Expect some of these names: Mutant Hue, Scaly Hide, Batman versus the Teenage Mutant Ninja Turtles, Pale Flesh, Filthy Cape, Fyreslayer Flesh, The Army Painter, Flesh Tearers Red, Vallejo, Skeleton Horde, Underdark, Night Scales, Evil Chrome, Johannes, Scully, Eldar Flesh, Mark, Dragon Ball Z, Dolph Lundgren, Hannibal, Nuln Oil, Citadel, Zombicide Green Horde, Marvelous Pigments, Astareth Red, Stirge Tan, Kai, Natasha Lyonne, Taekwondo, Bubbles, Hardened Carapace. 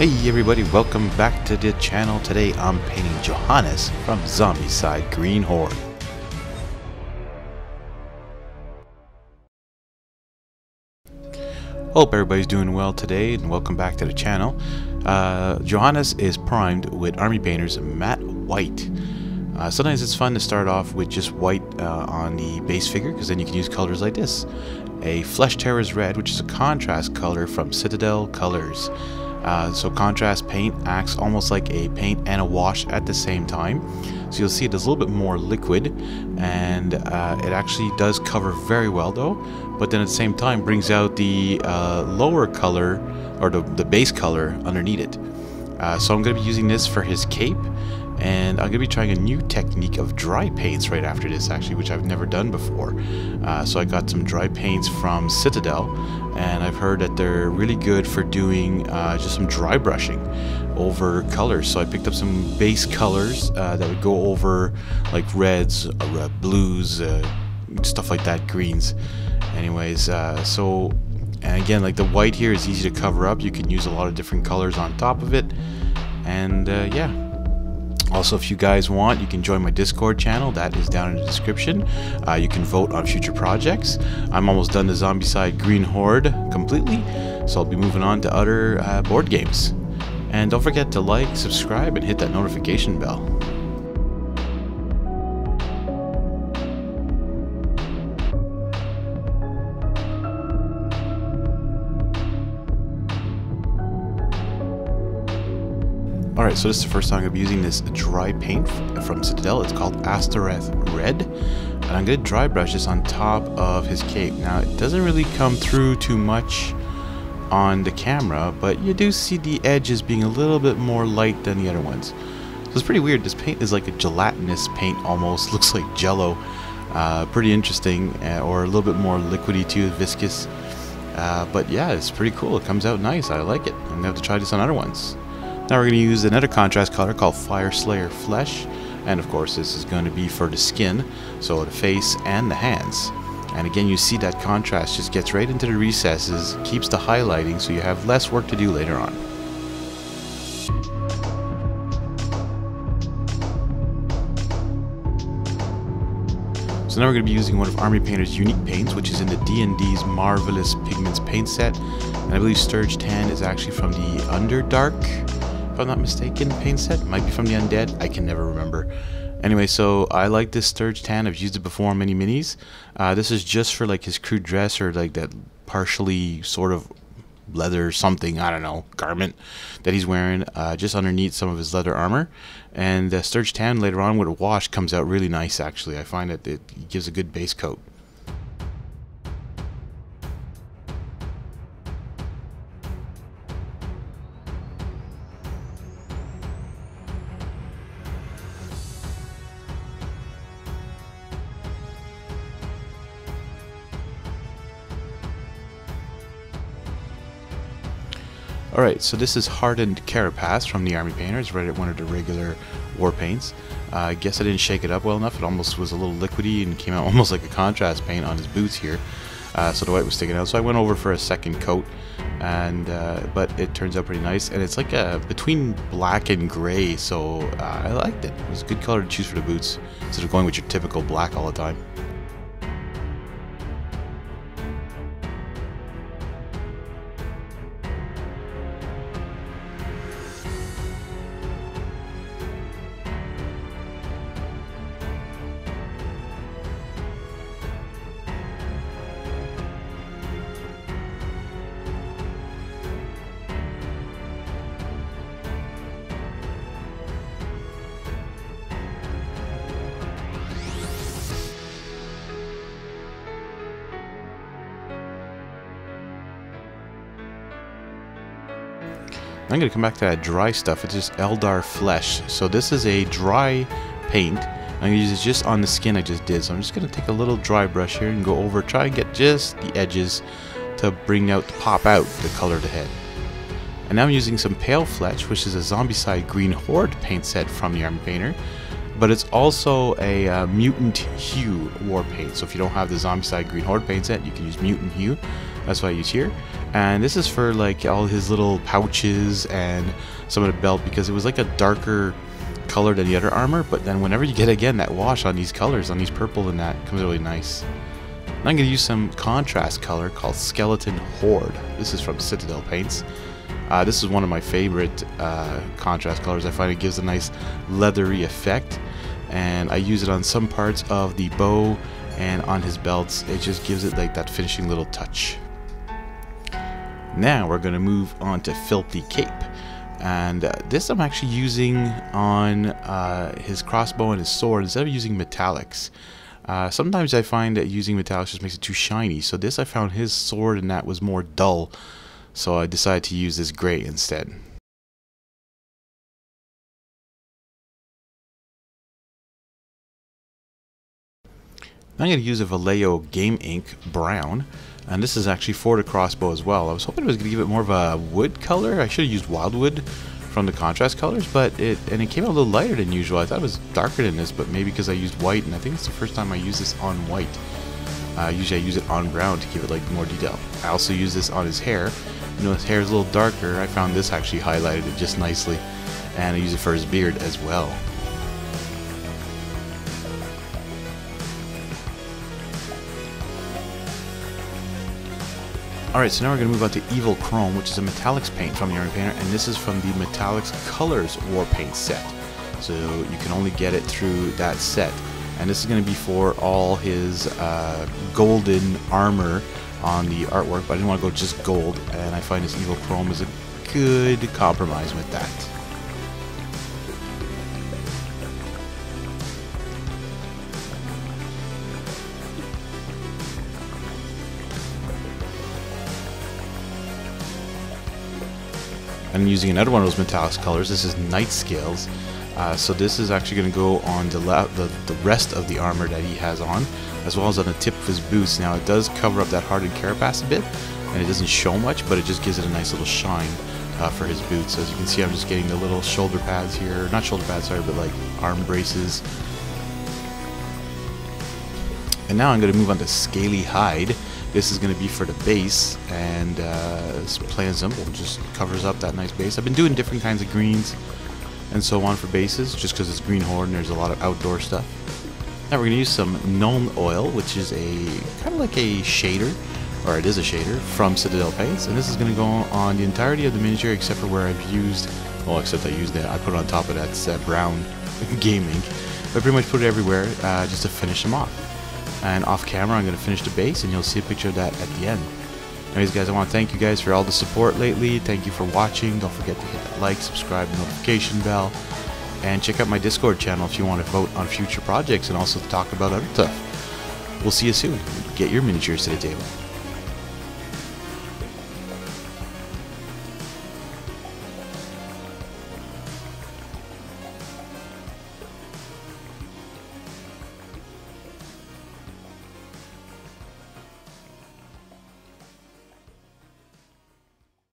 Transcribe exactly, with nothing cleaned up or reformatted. Hey everybody, welcome back to the channel. Today I'm painting Johannes from Zombicide Green Horde. Hope everybody's doing well today and welcome back to the channel. Uh, Johannes is primed with Army Painter's matte white. Uh, sometimes it's fun to start off with just white uh, on the base figure, because then you can use colors like this. A Flesh Tearers Red, which is a contrast color from Citadel Colors. Uh, so contrast paint acts almost like a paint and a wash at the same time. So you'll see it is a little bit more liquid, and uh, it actually does cover very well though. But then at the same time brings out the uh, lower color, or the, the base color underneath it. Uh, so I'm going to be using this for his cape. And I'm going to be trying a new technique of dry paints right after this, actually, which I've never done before. Uh, so I got some dry paints from Citadel, and I've heard that they're really good for doing uh, just some dry brushing over colors. So I picked up some base colors uh, that would go over like reds, uh, blues, uh, stuff like that, greens. Anyways, uh, so, and again, like the white here is easy to cover up. You can use a lot of different colors on top of it. And uh, yeah. Also, if you guys want, you can join my Discord channel. That is down in the description. Uh, you can vote on future projects. I'm almost done the Zombicide Green Horde completely, so I'll be moving on to other uh, board games. And don't forget to like, subscribe, and hit that notification bell. Alright, so this is the first time I'm going to be using this dry paint from Citadel. It's called Astareth Red, and I'm going to dry brush this on top of his cape. Now, it doesn't really come through too much on the camera, but you do see the edges being a little bit more light than the other ones. So it's pretty weird. This paint is like a gelatinous paint almost. Looks like Jello. Uh, pretty interesting, uh, or a little bit more liquidy too, viscous. Uh, but yeah, it's pretty cool. It comes out nice. I like it. I'm going to have to try this on other ones. Now we're going to use another contrast color called Fyreslayer Flesh, and of course this is going to be for the skin, so the face and the hands. And again, you see that contrast just gets right into the recesses, keeps the highlighting, so you have less work to do later on. So now we're going to be using one of Army Painter's unique paints, which is in the D and D's Marvelous Pigments paint set, and I believe Stirge Tan is actually from the Underdark, if I'm not mistaken, paint set. Might be from the Undead, I can never remember. Anyway, so I like this Stirge Tan. I've used it before on many minis. Uh, this is just for like his crew dress, or like that partially sort of leather something, I don't know, garment that he's wearing, uh, just underneath some of his leather armor. And the Stirge Tan later on with a wash comes out really nice, actually. I find that it gives a good base coat. Alright, so this is Hardened Carapace from the Army Painter. It's right at one of the regular war paints. Uh, I guess I didn't shake it up well enough. It almost was a little liquidy and came out almost like a contrast paint on his boots here. Uh, so the white was sticking out. So I went over for a second coat, and uh, but it turns out pretty nice. And it's like a, between black and gray, so uh, I liked it. It was a good color to choose for the boots, instead of going with your typical black all the time. I'm going to come back to that dry stuff. It's just Eldar Flesh. So this is a dry paint. I'm going to use it just on the skin I just did. So I'm just going to take a little dry brush here and go over, try and get just the edges to bring out, to pop out the color of the head. And now I'm using some Pale Flesh, which is a Zombicide Green Horde paint set from the Army Painter. But it's also a uh, Mutant Hue war paint. So if you don't have the Zombicide Green Horde paint set, you can use Mutant Hue. That's what I use here. And this is for like all his little pouches and some of the belt, because it was like a darker color than the other armor, but then whenever you get again that wash on these colors, on these purple and that, comes really nice. And I'm going to use some contrast color called Skeleton Horde. This is from Citadel Paints. Uh, this is one of my favorite uh, contrast colors. I find it gives a nice leathery effect, and I use it on some parts of the bow and on his belts. It just gives it like that finishing little touch. Now we're going to move on to Filthy Cape, and uh, this I'm actually using on uh, his crossbow and his sword instead of using metallics. Uh, sometimes I find that using metallics just makes it too shiny, so this I found his sword and that was more dull, so I decided to use this gray instead. I'm going to use a Vallejo Game Ink Brown, and this is actually for the crossbow as well. I was hoping it was going to give it more of a wood color. I should have used wildwood from the contrast colors, but it and it came out a little lighter than usual. I thought it was darker than this, but maybe because I used white, and I think it's the first time I use this on white. Uh, usually I use it on brown to give it like more detail. I also use this on his hair. You know, his hair is a little darker. I found this actually highlighted it just nicely, and I use it for his beard as well. Alright, so now we're going to move on to Evil Chrome, which is a metallics paint from the Army Painter, and this is from the Metallics Colors War Paint set. So you can only get it through that set. And this is going to be for all his uh, golden armor on the artwork, but I didn't want to go just gold, and I find this Evil Chrome is a good compromise with that. I'm using another one of those metallics colors. This is Night Scales. Uh, so this is actually going to go on the, the, the rest of the armor that he has on, as well as on the tip of his boots. Now it does cover up that hardened carapace a bit, and it doesn't show much, but it just gives it a nice little shine uh, for his boots. As you can see, I'm just getting the little shoulder pads here. Not shoulder pads, sorry, but like arm braces. And now I'm going to move on to Scaly Hide. This is going to be for the base, and uh, it's plain and simple, just covers up that nice base. I've been doing different kinds of greens and so on for bases, just because it's Green Horde and there's a lot of outdoor stuff. Now we're going to use some Nuln Oil, which is a kind of like a shader, or it is a shader, from Citadel Paints, and this is going to go on the entirety of the miniature except for where I've used, well, except I used that, I put it on top of that uh, brown game ink. I pretty much put it everywhere uh, just to finish them off. And off camera I'm going to finish the base, and you'll see a picture of that at the end. Anyways guys, I want to thank you guys for all the support lately. Thank you for watching. Don't forget to hit that like, subscribe, and notification bell. And check out my Discord channel if you want to vote on future projects and also talk about other stuff. We'll see you soon. Get your miniatures to the table.